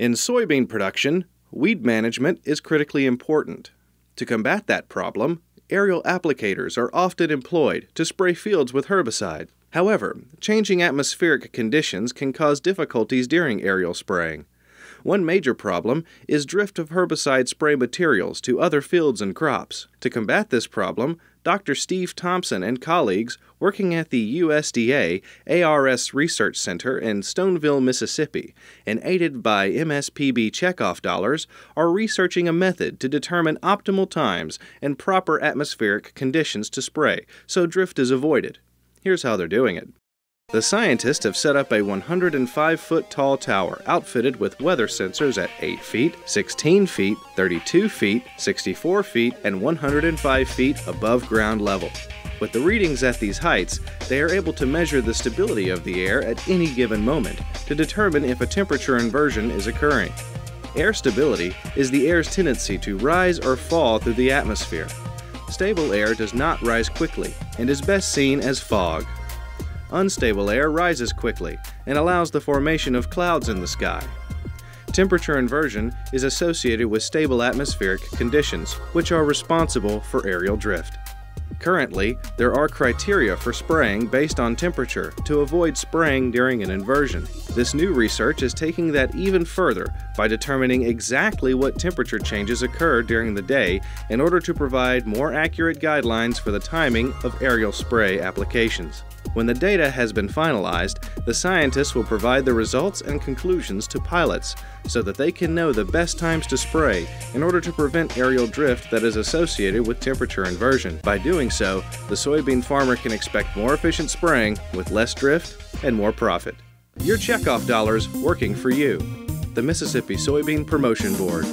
In soybean production, weed management is critically important. To combat that problem, aerial applicators are often employed to spray fields with herbicide. However, changing atmospheric conditions can cause difficulties during aerial spraying. One major problem is drift of herbicide spray materials to other fields and crops. To combat this problem, Dr. Steve Thompson and colleagues working at the USDA ARS Research Center in Stoneville, Mississippi, and aided by MSPB checkoff dollars, are researching a method to determine optimal times and proper atmospheric conditions to spray so drift is avoided. Here's how they're doing it. The scientists have set up a 105-foot-tall tower outfitted with weather sensors at 8 feet, 16 feet, 32 feet, 64 feet, and 105 feet above ground level. With the readings at these heights, they are able to measure the stability of the air at any given moment to determine if a temperature inversion is occurring. Air stability is the air's tendency to rise or fall through the atmosphere. Stable air does not rise quickly and is best seen as fog. Unstable air rises quickly and allows the formation of clouds in the sky. Temperature inversion is associated with stable atmospheric conditions, which are responsible for aerial drift. Currently, there are criteria for spraying based on temperature to avoid spraying during an inversion. This new research is taking that even further by determining exactly what temperature changes occur during the day in order to provide more accurate guidelines for the timing of aerial spray applications. When the data has been finalized, the scientists will provide the results and conclusions to pilots so that they can know the best times to spray in order to prevent aerial drift that is associated with temperature inversion. By doing so, the soybean farmer can expect more efficient spraying with less drift and more profit. Your checkoff dollars working for you. The Mississippi Soybean Promotion Board.